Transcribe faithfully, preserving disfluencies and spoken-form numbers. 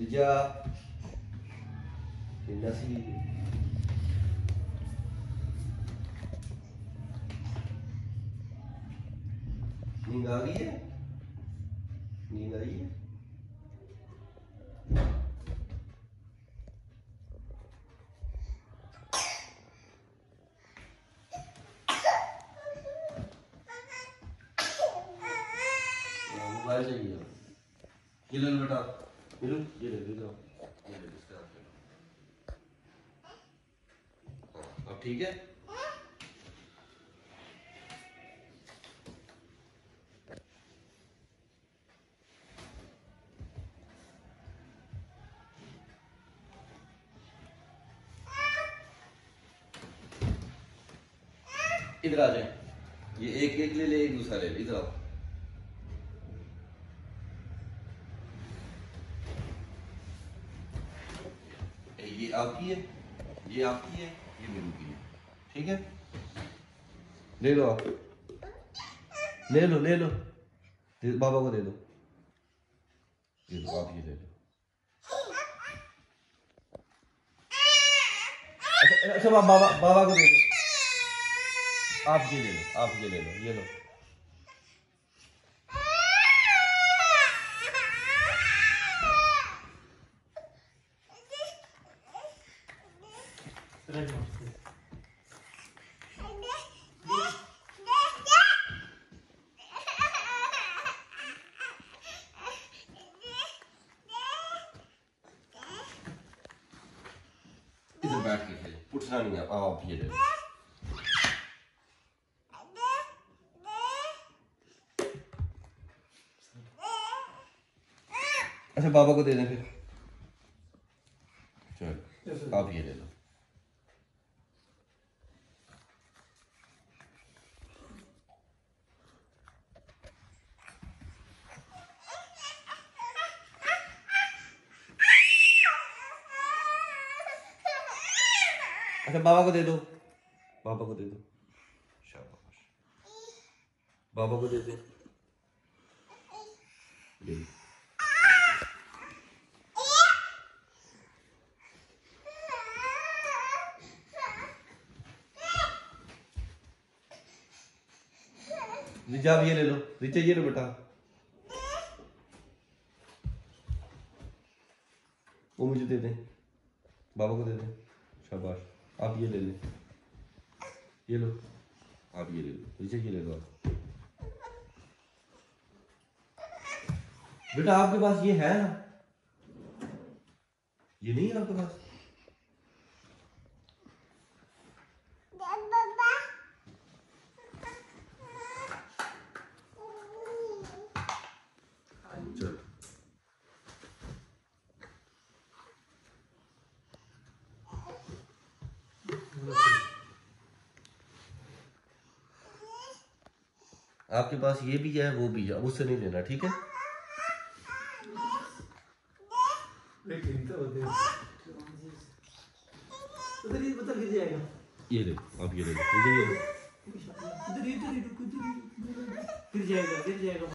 Rica nasıl नींद आ गई है? नींद आई है? मोबाइल चाहिए ये लो बेटा, ये लो, ये ले लो, ये ले लो। अब ठीक है? इधर आ जाए, ये एक एक ले ले, एक दूसरा ले ले, इधर आओ। ये आपकी है, ये आपकी है, ये मेरी की है, ठीक है? ले लो आप, ले लो ले लो, बाबा को दे दो, ये लो आप ये ले लो। अच्छा अच्छा बाबा बाबा को दे दो, आप ये ले लो, आप ये ले लो, ये लो। इधर बैठ के खेल, उठना नहीं आप, आप ये ले लो। अच्छा बाबा को दे दें फिर, चलो आप ये ले लो। अच्छा बाबा को दे दो, बाबा को दे दो, शाबाश, बाबा को दे दे, दे। रिचा ये ले लो, रिचा ये लो बेटा, वो मुझे दे दे, बाबा को दे दे, शाबाश, आप ये ले ले, ये लो, आप ये ले लो, रिचा ये ले लो आप। बेटा आपके पास ये है ना, ये नहीं है आपके पास? आपके पास ये भी है, वो भी है, उससे नहीं लेना, ठीक है? ये ले, आप ये ले, ये ले, ये ले।